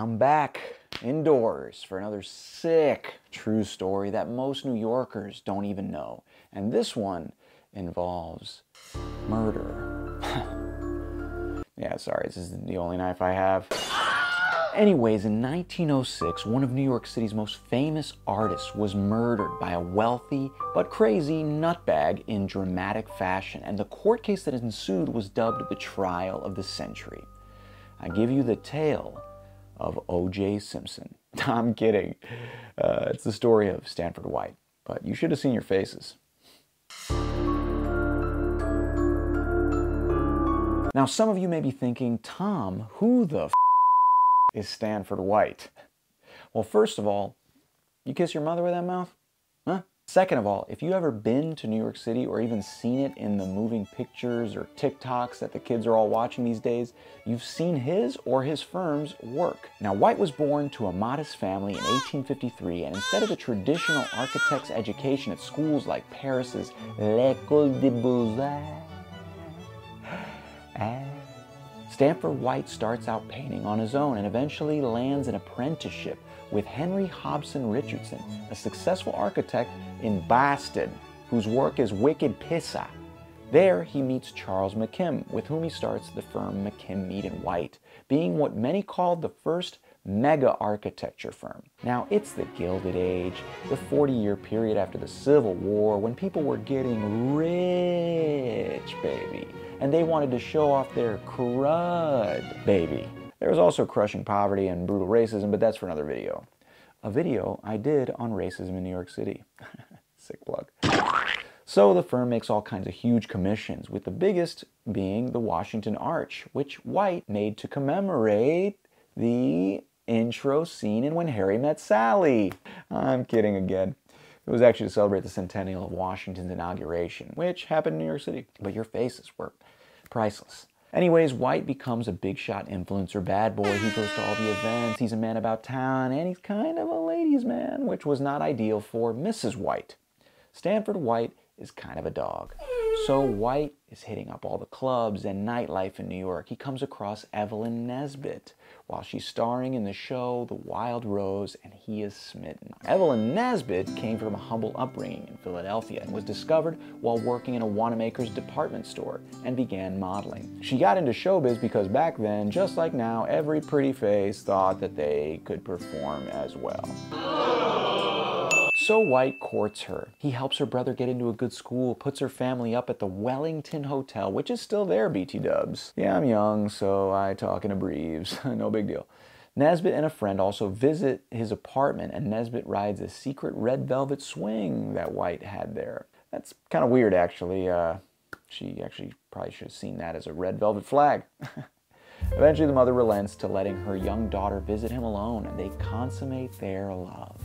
I'm back indoors for another sick true story that most New Yorkers don't even know. And this one involves murder. Yeah, sorry, this is the only knife I have. Anyways, in 1906, one of New York City's most famous artists was murdered by a wealthy but crazy nutbag in dramatic fashion, and the court case that ensued was dubbed the trial of the century. I give you the tale of O.J. Simpson. I'm kidding. It's the story of Stanford White, but you should have seen your faces. Now, some of you may be thinking, Tom, who the f is Stanford White? Well, first of all, you kiss your mother with that mouth? Huh? Second of all, if you've ever been to New York City or even seen it in the moving pictures or TikToks that the kids are all watching these days, you've seen his or his firm's work. Now, White was born to a modest family in 1853, and instead of the traditional architect's education at schools like Paris's L'École des Beaux-Arts, Stanford White starts out painting on his own and eventually lands an apprenticeship with Henry Hobson Richardson, a successful architect in Boston, whose work is Wicked Pissa. There, he meets Charles McKim, with whom he starts the firm McKim, Mead & White, being what many called the first mega architecture firm. Now, it's the Gilded Age, the 40-year period after the Civil War, when people were getting rich, baby, and they wanted to show off their crud, baby. There was also crushing poverty and brutal racism, but that's for another video. A video I did on racism in New York City. Sick plug. So the firm makes all kinds of huge commissions, with the biggest being the Washington Arch, which White made to commemorate the intro scene in When Harry Met Sally. I'm kidding again. It was actually to celebrate the centennial of Washington's inauguration, which happened in New York City. But your faces were priceless. Anyways, White becomes a big shot influencer bad boy. He goes to all the events, he's a man about town, and he's kind of a ladies' man, which was not ideal for Mrs. White. Stanford White is kind of a dog. So White is hitting up all the clubs and nightlife in New York. He comes across Evelyn Nesbit while she's starring in the show The Wild Rose, and he is smitten. Evelyn Nesbit came from a humble upbringing in Philadelphia and was discovered while working in a Wanamaker's department store and began modeling. She got into showbiz because back then, just like now, every pretty face thought that they could perform as well. So White courts her. He helps her brother get into a good school, puts her family up at the Wellington Hotel, which is still there, BT dubs. Yeah, I'm young, so I talk in abbreviations. No big deal. Nesbit and a friend also visit his apartment, and Nesbit rides a secret red velvet swing that White had there. That's kind of weird, actually. She actually probably should have seen that as a red velvet flag. Eventually, the mother relents to letting her young daughter visit him alone, and they consummate their love.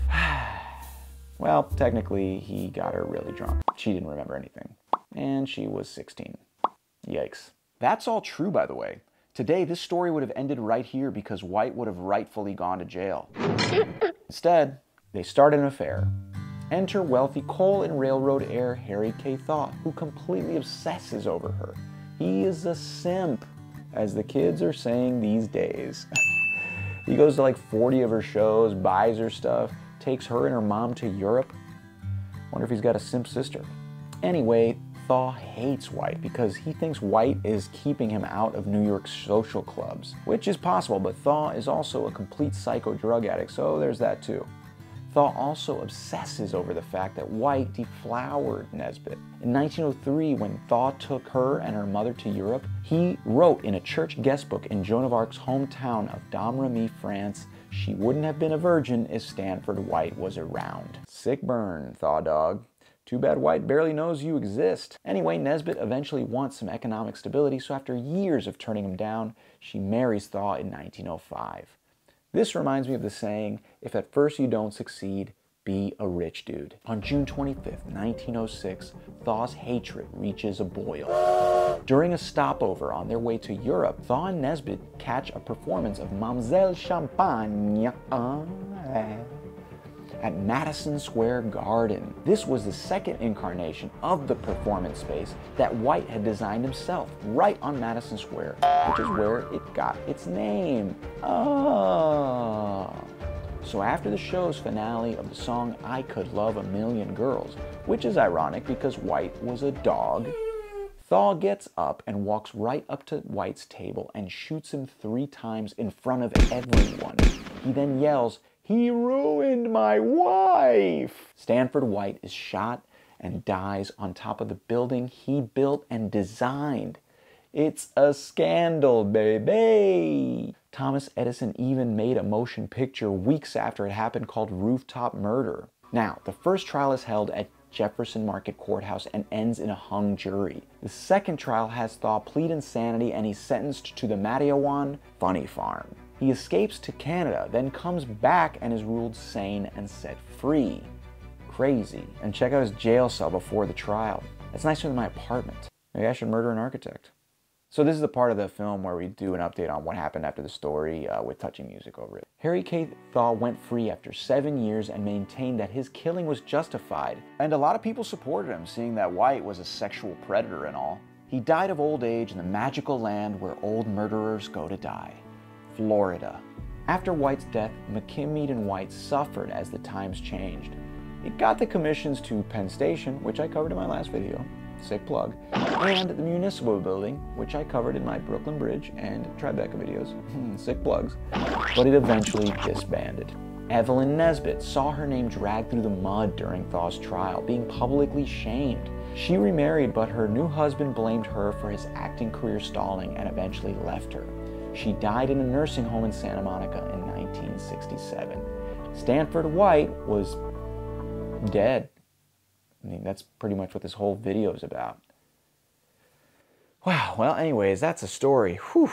Well, technically, he got her really drunk. She didn't remember anything. And she was 16. Yikes. That's all true, by the way. Today, this story would have ended right here because White would have rightfully gone to jail. Instead, they start an affair. Enter wealthy coal and railroad heir Harry K. Thaw, who completely obsesses over her. He is a simp, as the kids are saying these days. He goes to like 40 of her shows, buys her stuff, takes her and her mom to Europe. Wonder if he's got a simp sister. Anyway, Thaw hates White because he thinks White is keeping him out of New York's social clubs, which is possible, but Thaw is also a complete psycho drug addict, so there's that too. Thaw also obsesses over the fact that White deflowered Nesbit. In 1903, when Thaw took her and her mother to Europe, he wrote in a church guest book in Joan of Arc's hometown of Domremy, France, she wouldn't have been a virgin if Stanford White was around. Sick burn, Thaw dog. Too bad White barely knows you exist. Anyway, Nesbit eventually wants some economic stability, so after years of turning him down, she marries Thaw in 1905. This reminds me of the saying, if at first you don't succeed, be a rich dude. On June 25th, 1906, Thaw's hatred reaches a boil. During a stopover on their way to Europe, Thaw and Nesbit catch a performance of Mademoiselle Champagne at Madison Square Garden. This was the second incarnation of the performance space that White had designed himself, right on Madison Square, which is where it got its name. Oh. So after the show's finale of the song I Could Love a Million Girls, which is ironic because White was a dog, Thaw gets up and walks right up to White's table and shoots him 3 times in front of everyone. He then yells, "He ruined my wife!" Stanford White is shot and dies on top of the building he built and designed. It's a scandal, baby! Thomas Edison even made a motion picture weeks after it happened called Rooftop Murder. Now, the first trial is held at Jefferson Market Courthouse and ends in a hung jury. The second trial has Thaw plead insanity and he's sentenced to the Mattiawan funny farm. He escapes to Canada, then comes back and is ruled sane and set free. Crazy. And check out his jail cell before the trial. That's nicer than my apartment. Maybe I should murder an architect. So this is the part of the film where we do an update on what happened after the story with touching music over it. Harry K. Thaw went free after 7 years and maintained that his killing was justified. And a lot of people supported him, seeing that White was a sexual predator and all. He died of old age in the magical land where old murderers go to die, Florida. After White's death, McKim, Mead & White suffered as the times changed. It got the commissions to Penn Station, which I covered in my last video. Sick plug. And the Municipal Building, which I covered in my Brooklyn Bridge and Tribeca videos. Sick plugs. But it eventually disbanded. Evelyn Nesbit saw her name dragged through the mud during Thaw's trial, being publicly shamed. She remarried, but her new husband blamed her for his acting career stalling and eventually left her. She died in a nursing home in Santa Monica in 1967. Stanford White was dead. I mean, that's pretty much what this whole video is about. Wow, well, anyways, that's a story. Whew,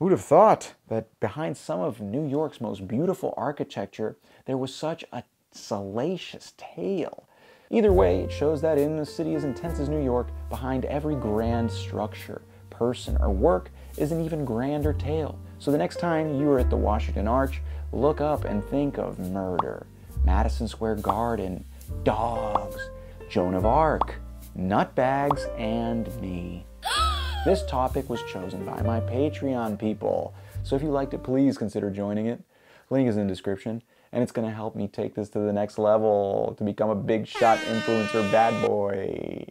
who'd have thought that behind some of New York's most beautiful architecture, there was such a salacious tale. Either way, it shows that in a city as intense as New York, behind every grand structure, person, or work is an even grander tale. So the next time you are at the Washington Arch, look up and think of murder, Madison Square Garden, dogs, Joan of Arc, nutbags, and me. This topic was chosen by my Patreon people, so if you liked it, please consider joining it. Link is in the description, and it's gonna help me take this to the next level to become a big shot influencer bad boy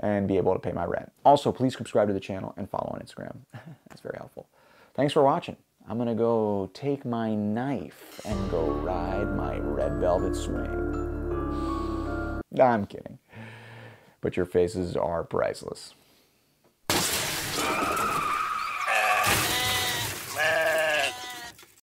and be able to pay my rent. Also, please subscribe to the channel and follow on Instagram. That's very helpful. Thanks for watching. I'm gonna go take my knife and go ride my red velvet swing. I'm kidding, but your faces are priceless.